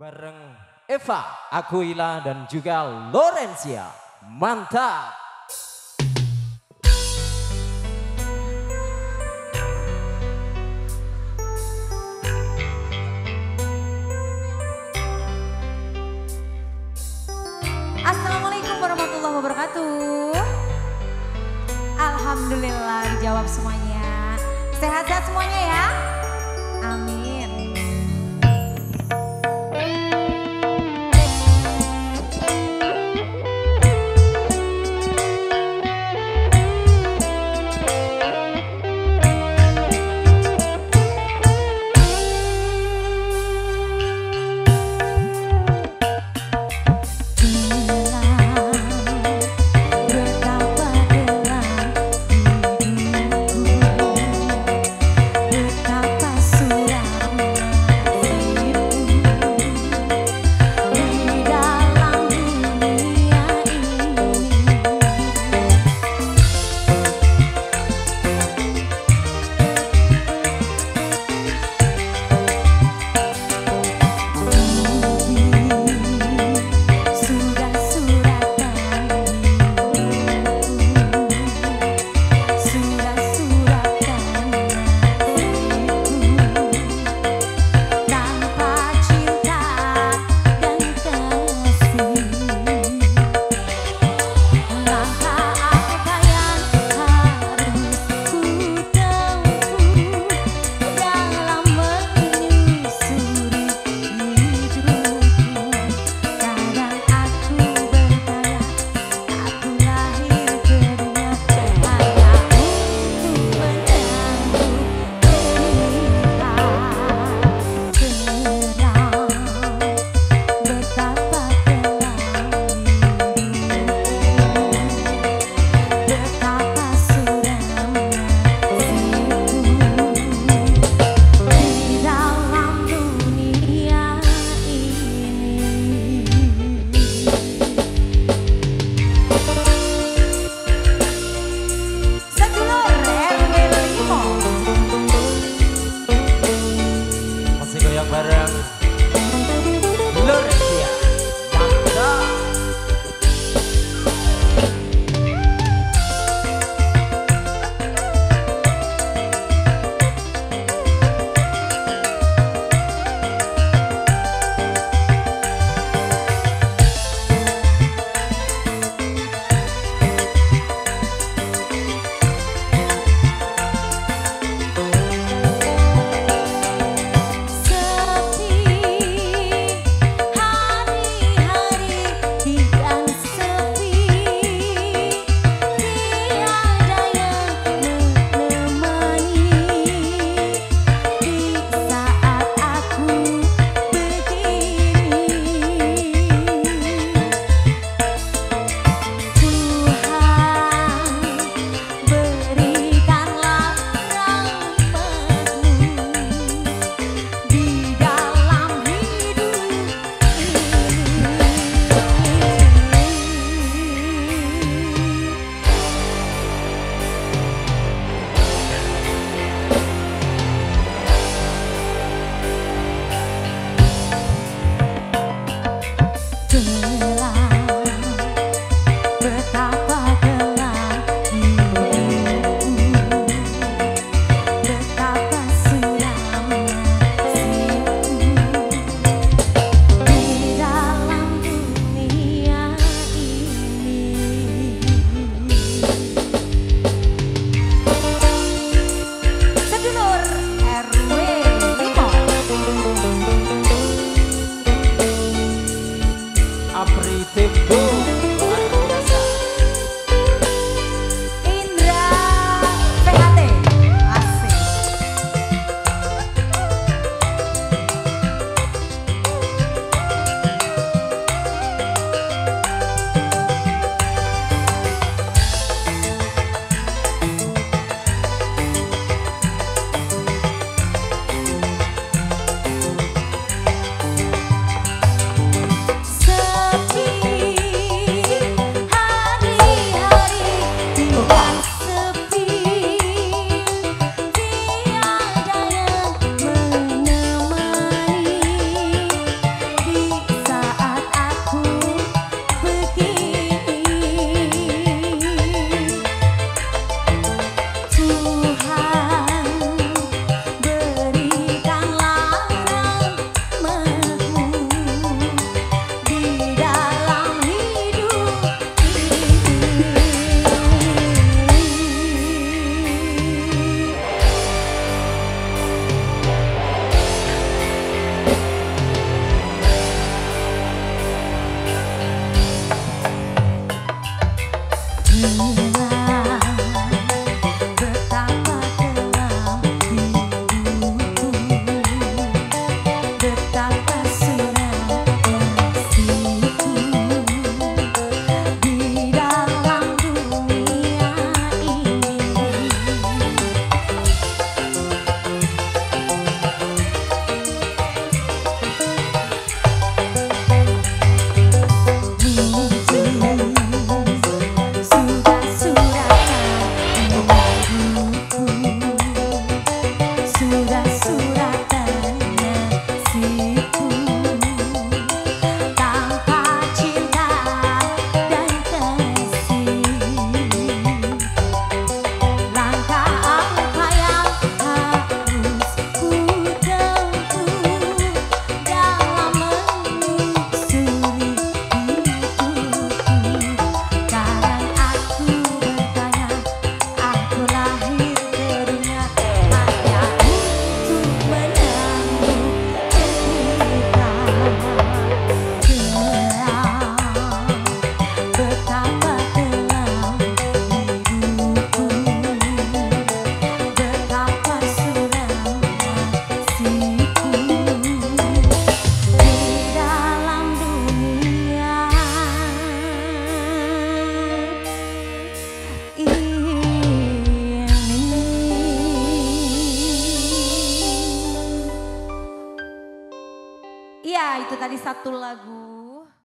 bareng Eva Aquila dan juga Lorensia. Mantap. Assalamualaikum warahmatullahi wabarakatuh. Alhamdulillah dijawab semuanya. Sehat-sehat semuanya ya. Amin. Iya, itu tadi satu lagu.